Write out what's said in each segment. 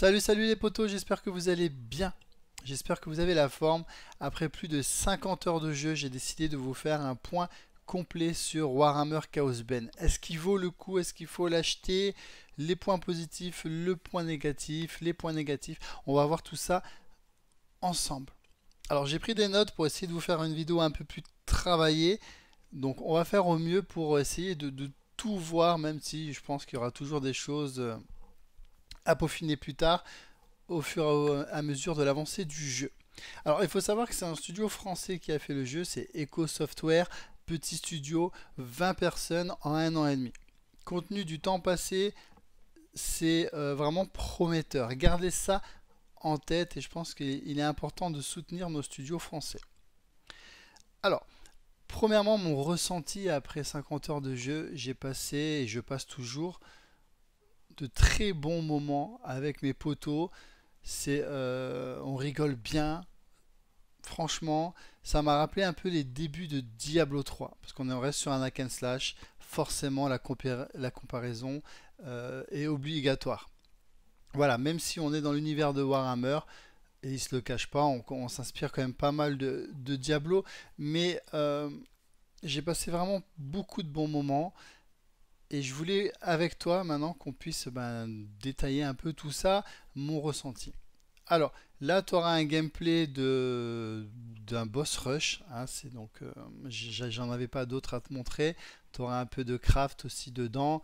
Salut les potos, j'espère que vous allez bien. J'espère que vous avez la forme. Après plus de 50 heures de jeu, j'ai décidé de vous faire un point complet sur Warhammer Chaosbane. Est-ce qu'il vaut le coup? Est-ce qu'il faut l'acheter? Les points positifs, le point négatif, les points négatifs. On va voir tout ça ensemble. Alors j'ai pris des notes pour essayer de vous faire une vidéo un peu plus travaillée. Donc on va faire au mieux pour essayer de tout voir, même si je pense qu'il y aura toujours des choses à peaufiner plus tard au fur et à mesure de l'avancée du jeu. Alors il faut savoir que c'est un studio français qui a fait le jeu, c'est Eko Software, petit studio, 20 personnes en un an et demi. Compte tenu du temps passé, c'est vraiment prometteur. Gardez ça en tête et je pense qu'il est important de soutenir nos studios français. Alors, premièrement, mon ressenti après 50 heures de jeu, j'ai passé et je passe toujours de très bons moments avec mes potos. On rigole bien. Franchement, ça m'a rappelé un peu les débuts de Diablo 3, parce qu'on reste sur un hack and slash. Forcément, la comparaison est obligatoire. Voilà, même si on est dans l'univers de Warhammer, et il se le cache pas, on s'inspire quand même pas mal de Diablo, mais j'ai passé vraiment beaucoup de bons moments. Et je voulais avec toi maintenant qu'on puisse détailler un peu tout ça, mon ressenti. Alors là tu auras un gameplay d'un boss rush, hein, c'est donc j'en avais pas d'autres à te montrer. Tu auras un peu de craft aussi dedans.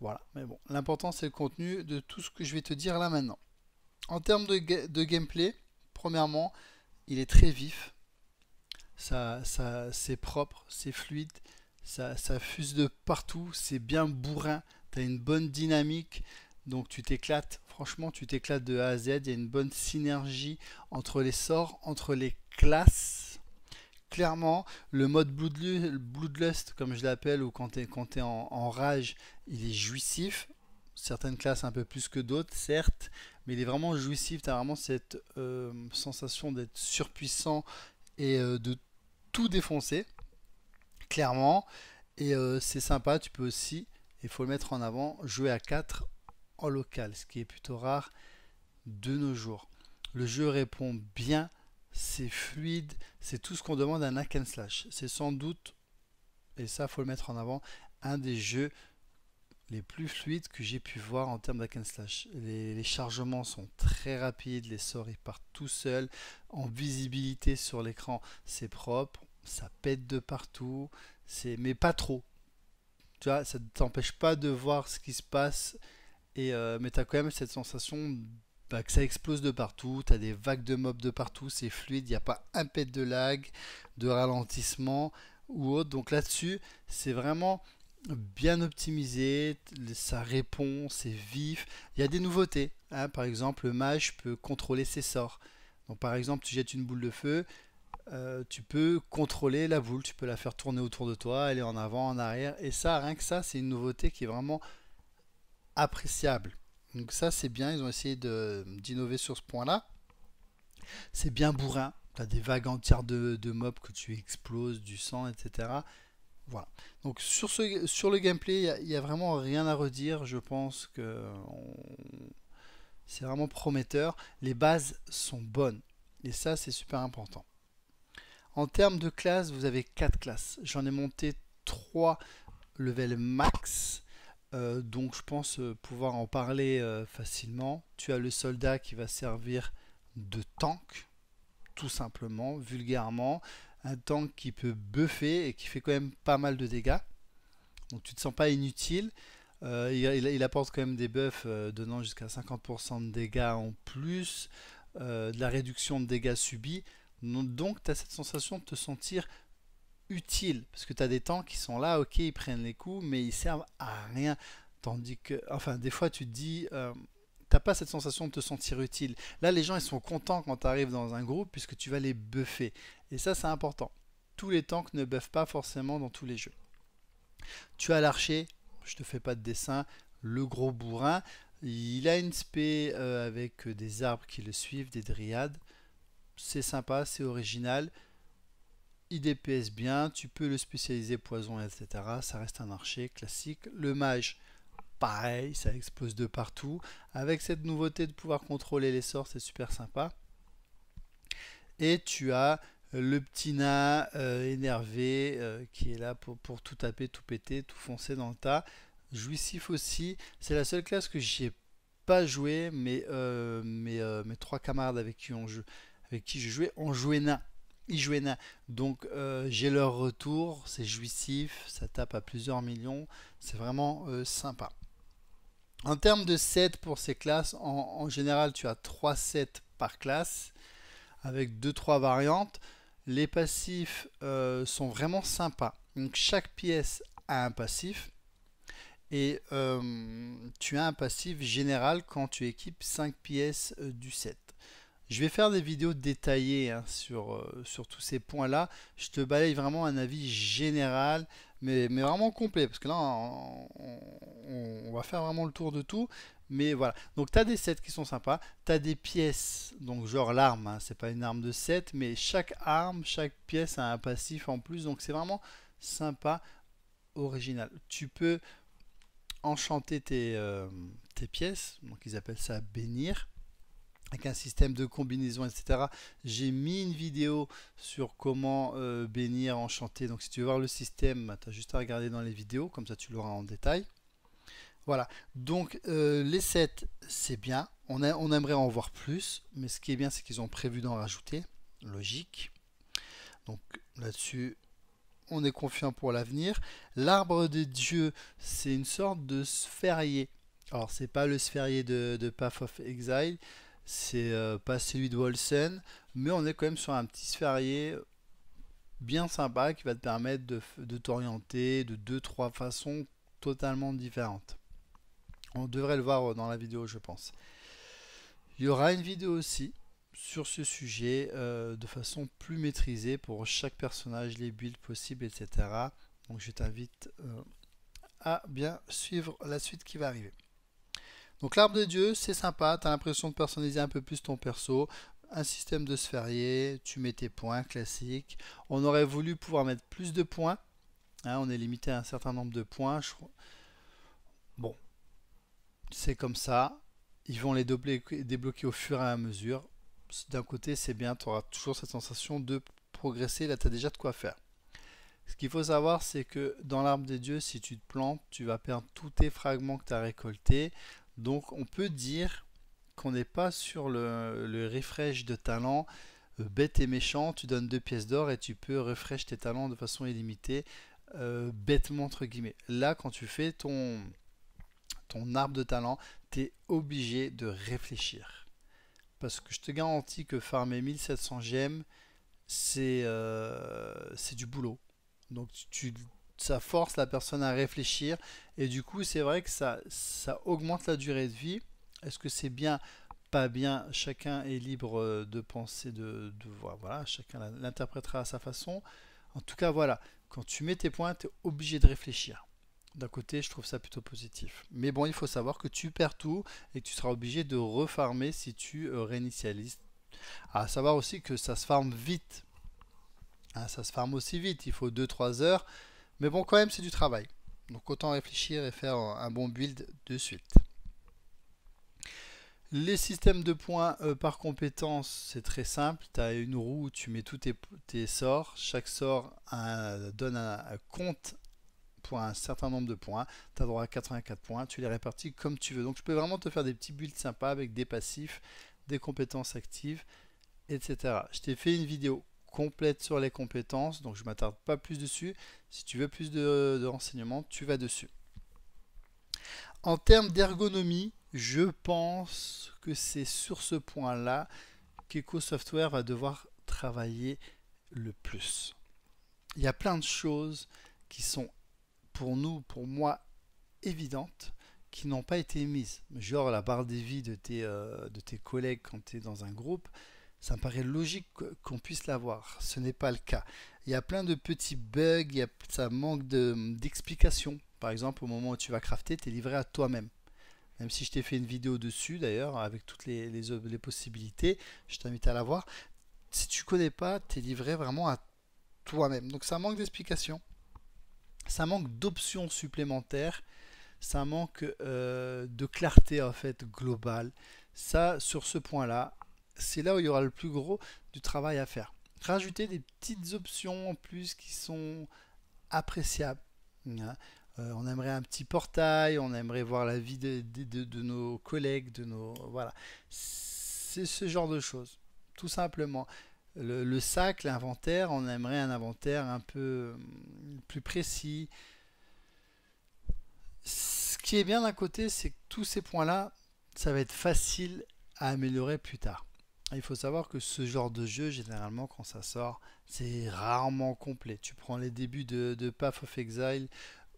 Voilà, mais bon, l'important c'est le contenu de tout ce que je vais te dire là maintenant. En termes de gameplay, premièrement, il est très vif. Ça c'est propre, c'est fluide. Ça fuse de partout, c'est bien bourrin, tu as une bonne dynamique, donc tu t'éclates, franchement tu t'éclates de A à Z, il y a une bonne synergie entre les sorts, entre les classes. Clairement, le mode Bloodlust, comme je l'appelle, ou quand tu es en rage, il est jouissif. Certaines classes un peu plus que d'autres, certes, mais il est vraiment jouissif, tu as vraiment cette sensation d'être surpuissant et de tout défoncer. Clairement, et c'est sympa. Tu peux aussi, il faut le mettre en avant, jouer à 4 en local, ce qui est plutôt rare de nos jours. Le jeu répond bien, c'est fluide, c'est tout ce qu'on demande à un hack and slash. C'est sans doute, et ça faut le mettre en avant, un des jeux les plus fluides que j'ai pu voir en termes d'hack and slash. Les chargements sont très rapides, les sorts ils partent tout seuls, en visibilité sur l'écran c'est propre. Ça pète de partout, mais pas trop. Tu vois, ça ne t'empêche pas de voir ce qui se passe, mais tu as quand même cette sensation que ça explose de partout, tu as des vagues de mobs de partout, c'est fluide, il n'y a pas un pet de lag, de ralentissement ou autre. Donc là-dessus, c'est vraiment bien optimisé, ça répond, c'est vif. Il y a des nouveautés, hein. Par exemple, le mage peut contrôler ses sorts. Donc par exemple, tu jettes une boule de feu, tu peux contrôler la boule, tu peux la faire tourner autour de toi, elle est en avant, en arrière, et ça, rien que ça, c'est une nouveauté qui est vraiment appréciable. Donc ça c'est bien, ils ont essayé d'innover sur ce point là. C'est bien bourrin, tu as des vagues entières de mobs que tu exploses, du sang, etc. Voilà, donc sur le gameplay, il n'y a vraiment rien à redire, je pense que c'est vraiment prometteur, les bases sont bonnes, et ça c'est super important. En termes de classes, vous avez 4 classes. J'en ai monté 3 level max. Donc je pense pouvoir en parler facilement. Tu as le soldat qui va servir de tank. Tout simplement, vulgairement. Un tank qui peut buffer et qui fait quand même pas mal de dégâts. Donc tu ne te sens pas inutile. Il apporte quand même des buffs donnant jusqu'à 50% de dégâts en plus. De la réduction de dégâts subis. Donc tu as cette sensation de te sentir utile, parce que tu as des tanks qui sont là, ok, ils prennent les coups, mais ils servent à rien. Tandis que, enfin, des fois tu te dis, t'as pas cette sensation de te sentir utile. Là, les gens ils sont contents quand tu arrives dans un groupe, puisque tu vas les buffer. Et ça, c'est important. Tous les tanks ne buffent pas forcément dans tous les jeux. Tu as l'archer, je te fais pas de dessin, le gros bourrin. Il a une spé avec des arbres qui le suivent, des dryades. C'est sympa, c'est original, il DPS bien, tu peux le spécialiser poison, etc. Ça reste un archer classique. Le mage, pareil, ça explose de partout. Avec cette nouveauté de pouvoir contrôler les sorts, c'est super sympa. Et tu as le petit nain énervé qui est là pour tout taper, tout péter, tout foncer dans le tas. Jouissif aussi. C'est la seule classe que j'ai pas joué, mais mes trois camarades avec qui je jouais ont joué nain. Ils jouaient nain. Donc j'ai leur retour. C'est jouissif. Ça tape à plusieurs millions. C'est vraiment sympa. En termes de sets pour ces classes, en général, tu as 3 sets par classe, avec 2-3 variantes. Les passifs sont vraiment sympas. Donc chaque pièce a un passif, et tu as un passif général quand tu équipes 5 pièces du set. Je vais faire des vidéos détaillées hein, sur tous ces points là. Je te balaye vraiment un avis général, mais vraiment complet, parce que là on va faire vraiment le tour de tout. Mais voilà, donc tu as des sets qui sont sympas, tu as des pièces, donc genre l'arme, hein, c'est pas une arme de set, mais chaque arme, chaque pièce a un passif en plus, donc c'est vraiment sympa, original. Tu peux enchanter tes pièces, donc ils appellent ça bénir, avec un système de combinaison, etc. J'ai mis une vidéo sur comment bénir, enchanter, donc si tu veux voir le système, tu as juste à regarder dans les vidéos, comme ça tu l'auras en détail. Voilà, donc les sets, c'est bien, on aimerait en voir plus, mais ce qui est bien, c'est qu'ils ont prévu d'en rajouter, logique. Donc là-dessus, on est confiant pour l'avenir. L'arbre des dieux, c'est une sorte de sphérié. Alors, c'est pas le sphérié de Path of Exile, c'est pas celui de Wolsen, mais on est quand même sur un petit sphérié bien sympa qui va te permettre de t'orienter de 2-3 façons totalement différentes. On devrait le voir dans la vidéo, je pense. Il y aura une vidéo aussi sur ce sujet de façon plus maîtrisée pour chaque personnage, les builds possibles, etc. Donc je t'invite à bien suivre la suite qui va arriver. Donc l'arbre des dieux, c'est sympa, tu as l'impression de personnaliser un peu plus ton perso. Un système de sphérié, tu mets tes points, classique. On aurait voulu pouvoir mettre plus de points. Hein, on est limité à un certain nombre de points. Bon. C'est comme ça, ils vont les débloquer au fur et à mesure. D'un côté, c'est bien, tu auras toujours cette sensation de progresser, là tu as déjà de quoi faire. Ce qu'il faut savoir, c'est que dans l'arbre des dieux, si tu te plantes, tu vas perdre tous tes fragments que tu as récoltés. Donc on peut dire qu'on n'est pas sur le refresh de talent bête et méchant. Tu donnes 2 pièces d'or et tu peux refresh tes talents de façon illimitée, bêtement entre guillemets. Là, quand tu fais ton arbre de talent, tu es obligé de réfléchir. Parce que je te garantis que farmer 1700 gemmes, c'est du boulot. Donc ça force la personne à réfléchir. Et du coup, c'est vrai que ça augmente la durée de vie. Est-ce que c'est bien, pas bien? Chacun est libre de penser, de voir. Voilà, chacun l'interprétera à sa façon. En tout cas, voilà, quand tu mets tes points, tu es obligé de réfléchir. D'un côté, je trouve ça plutôt positif. Mais bon, il faut savoir que tu perds tout et que tu seras obligé de refarmer si tu réinitialises. À savoir aussi que ça se farme vite. Hein, ça se farme aussi vite. Il faut 2-3 heures. Mais bon, quand même, c'est du travail. Donc autant réfléchir et faire un bon build de suite. Les systèmes de points par compétence, c'est très simple. Tu as une roue où tu mets tous tes sorts. Chaque sort donne un compte pour un certain nombre de points. Tu as droit à 84 points, tu les répartis comme tu veux. Donc je peux vraiment te faire des petits builds sympas avec des passifs, des compétences actives, etc. Je t'ai fait une vidéo complète sur les compétences, donc je ne m'attarde pas plus dessus. Si tu veux plus de renseignements, tu vas dessus. En termes d'ergonomie, je pense que c'est sur ce point-là qu'Eko Software va devoir travailler le plus. Il y a plein de choses qui sont pour moi évidentes, qui n'ont pas été mises, genre la barre des vies de tes collègues quand tu es dans un groupe. Ça me paraît logique qu'on puisse l'avoir, ce n'est pas le cas. Il y a plein de petits bugs, ça manque d'explications. Par exemple, au moment où tu vas crafter, tu es livré à toi-même, même si je t'ai fait une vidéo dessus d'ailleurs avec toutes les possibilités, je t'invite à la voir. Si tu connais pas, tu es livré vraiment à toi-même, donc ça manque d'explications. Ça manque d'options supplémentaires, ça manque de clarté en fait globale. Ça, sur ce point-là, c'est là où il y aura le plus gros du travail à faire. Rajouter des petites options en plus qui sont appréciables. On aimerait un petit portail, on aimerait voir la vie de nos collègues, de nos... Voilà, c'est ce genre de choses, tout simplement. Le sac, l'inventaire, on aimerait un inventaire un peu plus précis. Ce qui est bien d'un côté, c'est que tous ces points-là, ça va être facile à améliorer plus tard. Il faut savoir que ce genre de jeu, généralement, quand ça sort, c'est rarement complet. Tu prends les débuts de Path of Exile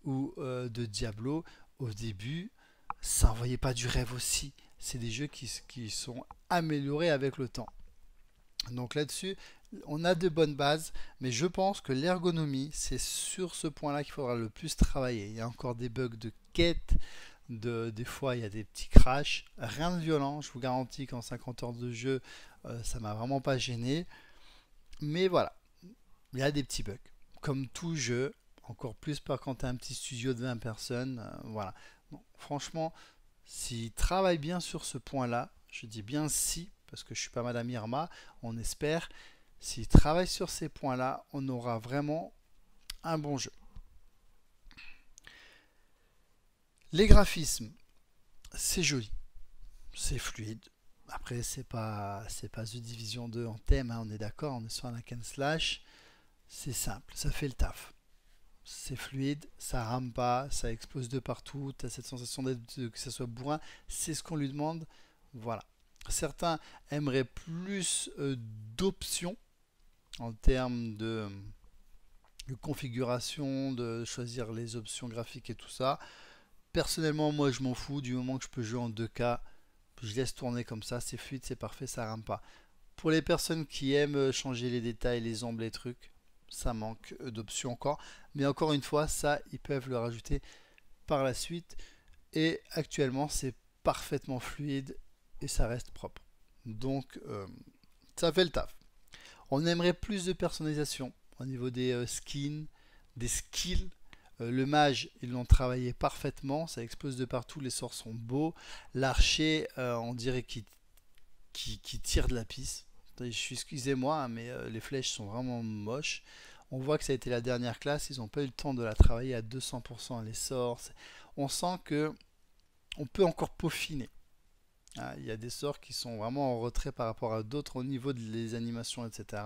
ou de Diablo, au début, ça n'envoyait pas du rêve aussi. C'est des jeux qui sont améliorés avec le temps. Donc là-dessus, on a de bonnes bases, mais je pense que l'ergonomie, c'est sur ce point-là qu'il faudra le plus travailler. Il y a encore des bugs de quête, des fois il y a des petits crashs, rien de violent, je vous garantis qu'en 50 heures de jeu, ça m'a vraiment pas gêné. Mais voilà, il y a des petits bugs, comme tout jeu, encore plus par quand tu as un petit studio de 20 personnes, voilà. Bon, franchement, s'ils travaillent bien sur ce point-là, je dis bien si, parce que je suis pas Madame Irma, on espère, s'ils travaillent sur ces points-là, on aura vraiment un bon jeu. Les graphismes, c'est joli, c'est fluide. Après, c'est pas The Division 2 en thème, hein, on est d'accord, on est sur un hack and slash. C'est simple, ça fait le taf. C'est fluide, ça rame pas, ça explose de partout, tu as cette sensation que ça soit bourrin, c'est ce qu'on lui demande, voilà. Certains aimeraient plus d'options en termes de configuration, de choisir les options graphiques et tout ça. Personnellement, moi je m'en fous, du moment que je peux jouer en 2K, je laisse tourner comme ça, c'est fluide, c'est parfait, ça rame pas. Pour les personnes qui aiment changer les détails, les ombres, les trucs, ça manque d'options encore. Mais encore une fois, ça, ils peuvent le rajouter par la suite. Et actuellement, c'est parfaitement fluide. Et ça reste propre, donc ça fait le taf. On aimerait plus de personnalisation au niveau des skins, des skills. Le mage, ils l'ont travaillé parfaitement, ça explose de partout, les sorts sont beaux. L'archer, on dirait qu'il tire de la pisse. Excusez-moi, mais les flèches sont vraiment moches. On voit que ça a été la dernière classe, ils n'ont pas eu le temps de la travailler à 200%. Les sorts, on sent que on peut encore peaufiner. Il y a des sorts qui sont vraiment en retrait par rapport à d'autres au niveau des animations, etc.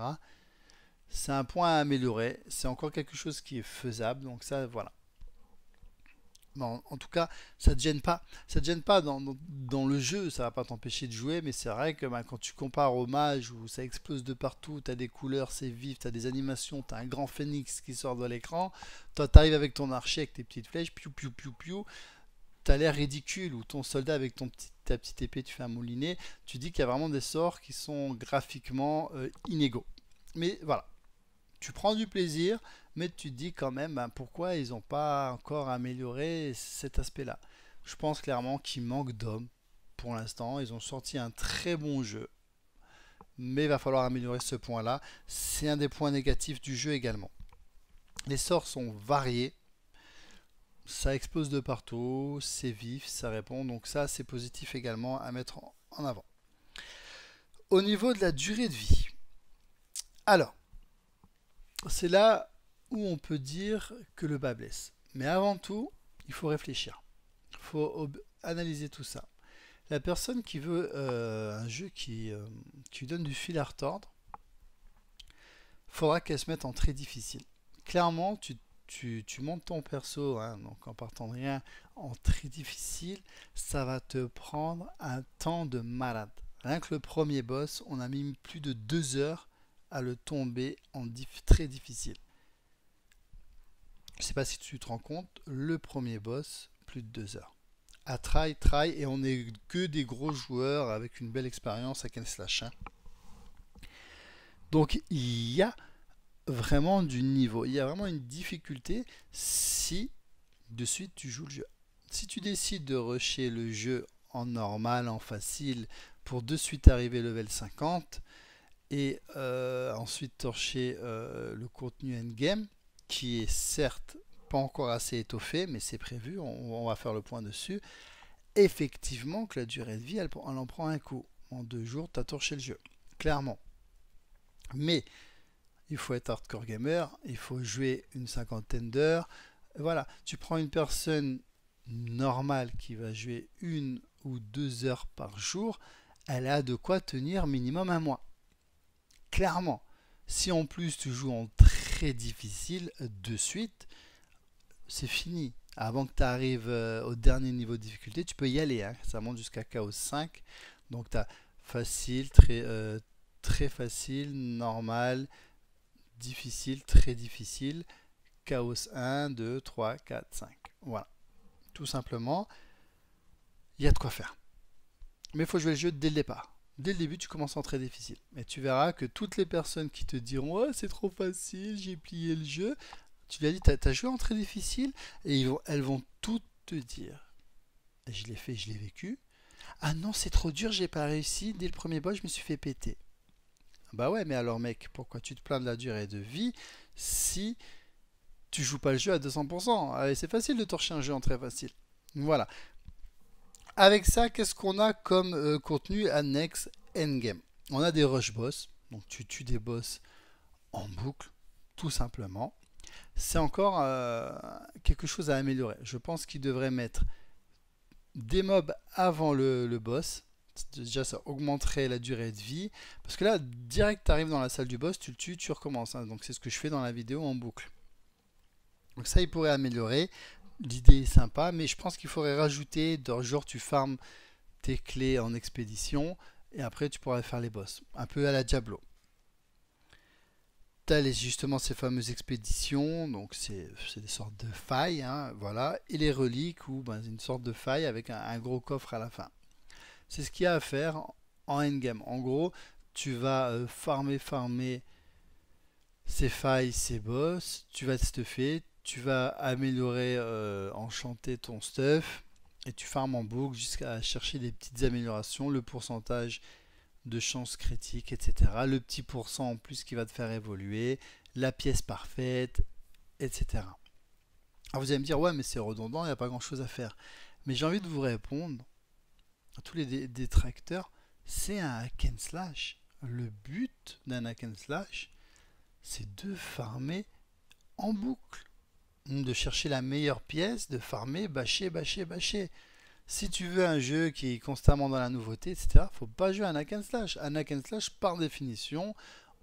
C'est un point à améliorer. C'est encore quelque chose qui est faisable. Donc ça, voilà. Bon, en tout cas, ça ne te gêne pas. Ça te gêne pas dans le jeu. Ça ne va pas t'empêcher de jouer. Mais c'est vrai que quand tu compares au mage où ça explose de partout, tu as des couleurs, c'est vif, tu as des animations, tu as un grand phénix qui sort de l'écran. Toi, tu arrives avec ton archer, avec tes petites flèches, piou, piou, piou, piou. T'as l'air ridicule, ou ton soldat avec ta petite épée, tu fais un moulinet. Tu dis qu'il y a vraiment des sorts qui sont graphiquement inégaux. Mais voilà, tu prends du plaisir, mais tu te dis quand même pourquoi ils n'ont pas encore amélioré cet aspect-là. Je pense clairement qu'il manque d'hommes pour l'instant. Ils ont sorti un très bon jeu, mais il va falloir améliorer ce point-là. C'est un des points négatifs du jeu également. Les sorts sont variés. Ça explose de partout, c'est vif, ça répond, donc ça c'est positif également à mettre en avant. Au niveau de la durée de vie, alors, c'est là où on peut dire que le bas blesse. Mais avant tout, il faut réfléchir, il faut analyser tout ça. La personne qui veut un jeu qui donne du fil à retordre, faudra qu'elle se mette en très difficile. Clairement, tu montes ton perso, hein, donc en partant de rien, en très difficile, ça va te prendre un temps de malade. Rien que le premier boss, on a mis plus de 2 heures à le tomber en très difficile. Je ne sais pas si tu te rends compte, le premier boss, plus de 2 heures. À try, et on n'est que des gros joueurs avec une belle expérience à hack and slash. Donc il y a vraiment du niveau, il y a vraiment une difficulté si de suite tu joues le jeu. Si tu décides de rusher le jeu en normal, en facile, pour de suite arriver level 50 et ensuite torcher le contenu endgame, qui est certes pas encore assez étoffé, mais c'est prévu, on va faire le point dessus. Effectivement que la durée de vie, elle en prend un coup. En 2 jours, t'as torché le jeu, clairement. Mais il faut être hardcore gamer, il faut jouer une cinquantaine d'heures. Voilà, tu prends une personne normale qui va jouer 1 ou 2 heures par jour, elle a de quoi tenir minimum 1 mois. Clairement. Si en plus tu joues en très difficile de suite, c'est fini. Avant que tu arrives au dernier niveau de difficulté, tu peux y aller, hein. Ça monte jusqu'à Chaos 5. Donc tu as facile, très facile, normal, difficile, très difficile, Chaos 1, 2, 3, 4, 5. Voilà. Tout simplement, il y a de quoi faire. Mais il faut jouer le jeu dès le départ. Dès le début, tu commences en très difficile. Et tu verras que toutes les personnes qui te diront « Oh, c'est trop facile, j'ai plié le jeu », tu lui as dit « T'as joué en très difficile ?» Et elles vont toutes te dire « Je l'ai fait, je l'ai vécu. » « Ah non, c'est trop dur, j'ai pas réussi. Dès le premier boss, je me suis fait péter. » Bah ouais, mais alors mec, pourquoi tu te plains de la durée de vie si tu joues pas le jeu à 200%? C'est facile de torcher un jeu en très facile. Voilà. Avec ça, qu'est-ce qu'on a comme contenu annexe endgame? On a des rush boss, donc tu tues des boss en boucle, tout simplement. C'est encore quelque chose à améliorer. Je pense qu'ils devraient mettre des mobs avant le boss. Déjà, ça augmenterait la durée de vie. Parce que là, direct, tu arrives dans la salle du boss, tu le tues, tu recommences, hein. Donc c'est ce que je fais dans la vidéo en boucle. Donc ça, ils pourraient améliorer. L'idée est sympa, mais je pense qu'il faudrait rajouter, genre tu farmes tes clés en expédition, et après tu pourras faire les boss, un peu à la Diablo. Tu as justement ces fameuses expéditions, donc c'est des sortes de failles, hein, voilà, et les reliques, ou ben, une sorte de faille avec un gros coffre à la fin. C'est ce qu'il y a à faire en endgame. En gros, tu vas farmer ces failles, ces boss, tu vas te stuffer, tu vas améliorer, enchanter ton stuff et tu farmes en boucle jusqu'à chercher des petites améliorations, le pourcentage de chance critique, etc. Le petit pourcent en plus qui va te faire évoluer, la pièce parfaite, etc. Alors vous allez me dire, ouais mais c'est redondant, il n'y a pas grand chose à faire. Mais j'ai envie de vous répondre, à tous les détracteurs, c'est un hack and slash. Le but d'un hack and slash, c'est de farmer en boucle. De chercher la meilleure pièce, de farmer, bâcher. Si tu veux un jeu qui est constamment dans la nouveauté, etc., faut pas jouer à un hack and slash. Un hack and slash, par définition,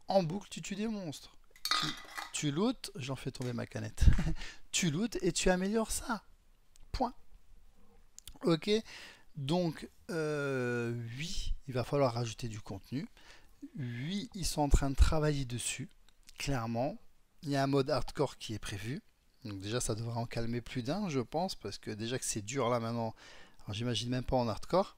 en boucle, tu tues des monstres. Tu lootes, j'en fais tomber ma canette. Tu lootes et tu améliores ça. Point. Ok. Donc, oui, il va falloir rajouter du contenu. Oui, ils sont en train de travailler dessus, clairement. Il y a un mode hardcore qui est prévu. Donc déjà ça devrait en calmer plus d'un, je pense, parce que déjà que c'est dur là maintenant, alors j'imagine même pas en hardcore.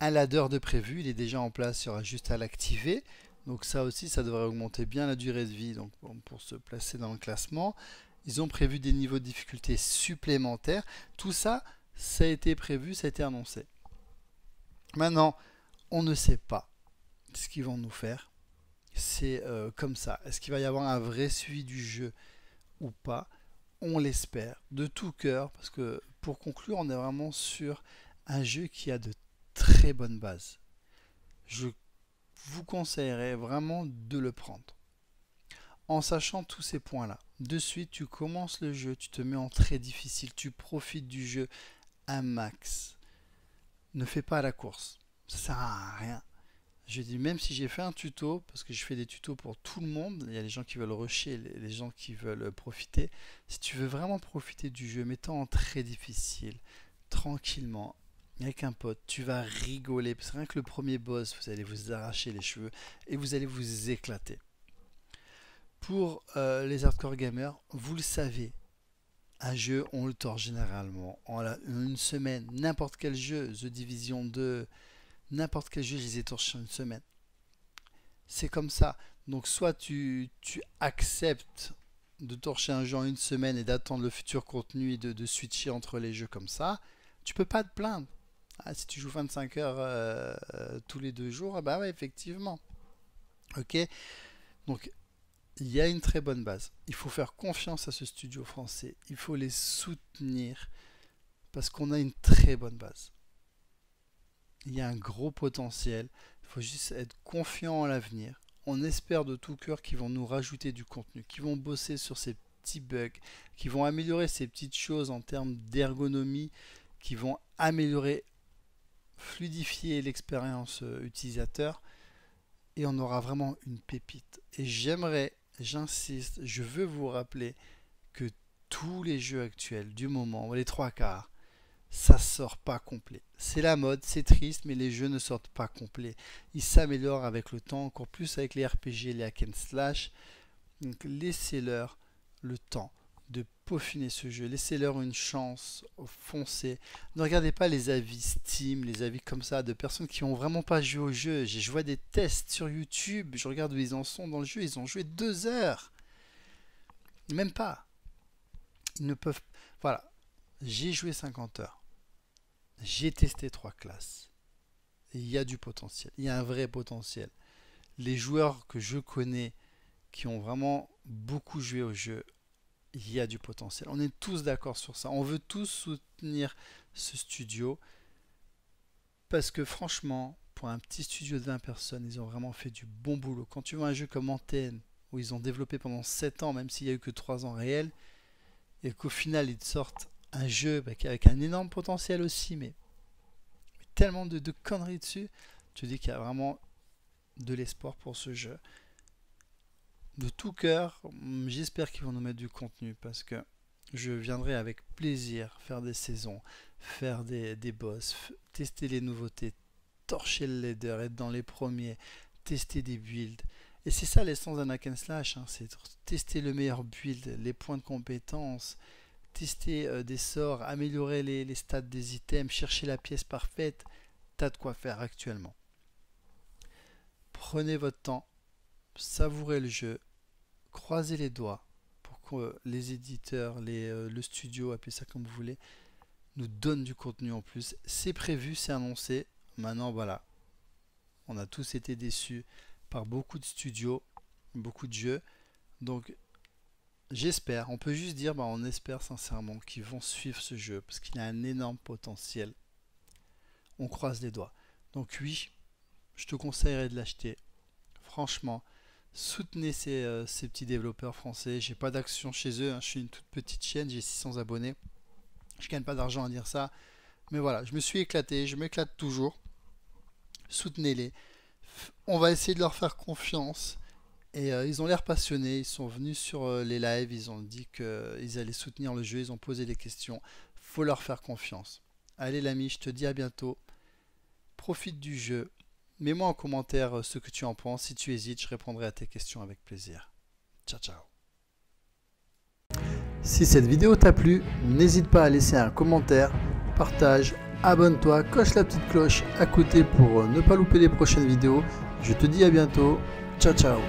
Un ladder de prévu, il est déjà en place, il y aura juste à l'activer. Donc ça aussi, ça devrait augmenter bien la durée de vie, donc pour se placer dans le classement. Ils ont prévu des niveaux de difficulté supplémentaires. Tout ça, ça a été prévu, ça a été annoncé. Maintenant, on ne sait pas ce qu'ils vont nous faire. C'est comme ça. Est-ce qu'il va y avoir un vrai suivi du jeu ? Ou pas, on l'espère de tout cœur, parce que pour conclure, on est vraiment sur un jeu qui a de très bonnes bases. Je vous conseillerais vraiment de le prendre. En sachant tous ces points-là, de suite, tu commences le jeu, tu te mets en très difficile, tu profites du jeu un max. Ne fais pas la course, ça sert à rien. Je dis, même si j'ai fait un tuto, parce que je fais des tutos pour tout le monde, il y a les gens qui veulent rusher, les gens qui veulent profiter. Si tu veux vraiment profiter du jeu, mets-toi en très difficile, tranquillement, avec un pote, tu vas rigoler. Parce que rien que le premier boss, vous allez vous arracher les cheveux et vous allez vous éclater. Pour les hardcore gamers, vous le savez, un jeu, on le tord généralement en une semaine. N'importe quel jeu, The Division 2... n'importe quel jeu, je les ai torchés en une semaine. C'est comme ça. Donc soit tu acceptes de torcher un jeu en une semaine et d'attendre le futur contenu et de switcher entre les jeux comme ça. Tu peux pas te plaindre. Ah, si tu joues 25 heures tous les 2 jours, bah ouais, effectivement. Ok. Donc il y a une très bonne base. Il faut faire confiance à ce studio français. Il faut les soutenir parce qu'on a une très bonne base. Il y a un gros potentiel. Il faut juste être confiant en l'avenir. On espère de tout cœur qu'ils vont nous rajouter du contenu, qu'ils vont bosser sur ces petits bugs, qu'ils vont améliorer ces petites choses en termes d'ergonomie, qu'ils vont améliorer, fluidifier l'expérience utilisateur. Et on aura vraiment une pépite. Et j'aimerais, j'insiste, je veux vous rappeler que tous les jeux actuels du moment, les 3/4, ça sort pas complet. C'est la mode, c'est triste, mais les jeux ne sortent pas complets. Ils s'améliorent avec le temps, encore plus avec les RPG, les hack and slash. Donc laissez-leur le temps de peaufiner ce jeu. Laissez-leur une chance, foncez. Ne regardez pas les avis Steam, les avis comme ça de personnes qui n'ont vraiment pas joué au jeu. Je vois des tests sur YouTube, je regarde où ils en sont dans le jeu, ils ont joué 2 heures. Même pas. Ils ne peuvent... Voilà. J'ai joué 50 heures. J'ai testé 3 classes. Il y a du potentiel. Il y a un vrai potentiel. Les joueurs que je connais, qui ont vraiment beaucoup joué au jeu, il y a du potentiel. On est tous d'accord sur ça. On veut tous soutenir ce studio. Parce que franchement, pour un petit studio de 20 personnes, ils ont vraiment fait du bon boulot. Quand tu vois un jeu comme Antenne, où ils ont développé pendant 7 ans, même s'il n'y a eu que 3 ans réels, et qu'au final, ils sortent un jeu avec un énorme potentiel aussi, mais tellement de conneries dessus, tu dis qu'il y a vraiment de l'espoir pour ce jeu. De tout cœur, j'espère qu'ils vont nous mettre du contenu, parce que je viendrai avec plaisir faire des saisons, faire des boss, tester les nouveautés, torcher le leader, être dans les premiers, tester des builds. Et c'est ça l'essence d'un hack and slash, hein, c'est tester le meilleur build, les points de compétence, tester des sorts, améliorer les stats des items, chercher la pièce parfaite. T'as de quoi faire actuellement. Prenez votre temps, savourez le jeu, croisez les doigts pour que les éditeurs, le studio, appelez ça comme vous voulez, nous donnent du contenu en plus. C'est prévu, c'est annoncé. Maintenant, voilà. On a tous été déçus par beaucoup de studios, beaucoup de jeux. Donc, j'espère, on peut juste dire, on espère sincèrement qu'ils vont suivre ce jeu parce qu'il a un énorme potentiel. On croise les doigts. Donc oui, je te conseillerais de l'acheter. Franchement, soutenez ces petits développeurs français. J'ai pas d'action chez eux, hein. Je suis une toute petite chaîne, j'ai 600 abonnés. Je gagne pas d'argent à dire ça. Mais voilà, je me suis éclaté, je m'éclate toujours. Soutenez-les. On va essayer de leur faire confiance. Et ils ont l'air passionnés, ils sont venus sur les lives, ils ont dit qu'ils allaient soutenir le jeu, ils ont posé des questions. Faut leur faire confiance. Allez l'ami, je te dis à bientôt. Profite du jeu. Mets-moi en commentaire ce que tu en penses. Si tu hésites, je répondrai à tes questions avec plaisir. Ciao, ciao. Si cette vidéo t'a plu, n'hésite pas à laisser un commentaire, partage, abonne-toi, coche la petite cloche à côté pour ne pas louper les prochaines vidéos. Je te dis à bientôt. Ciao, ciao.